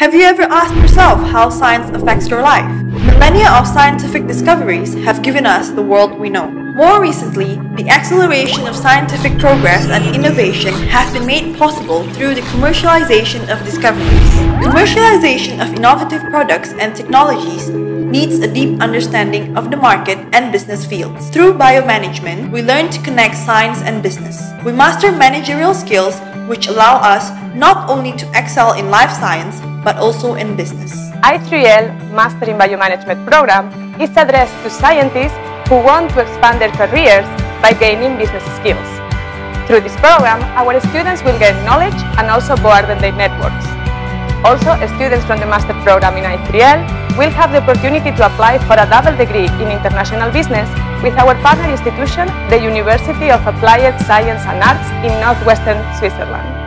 Have you ever asked yourself how science affects your life? Millennia of scientific discoveries have given us the world we know. More recently, the acceleration of scientific progress and innovation has been made possible through the commercialization of discoveries. Commercialization of innovative products and technologies needs a deep understanding of the market and business fields. Through BioManagement, we learn to connect science and business. We master managerial skills which allow us not only to excel in life science, but also in business. I3L Master in Biomanagement program is addressed to scientists who want to expand their careers by gaining business skills. Through this program, our students will gain knowledge and also broaden their networks. Also, students from the Master program in I3L will have the opportunity to apply for a double degree in international business with our partner institution, the University of Applied Science and Arts in Northwestern Switzerland.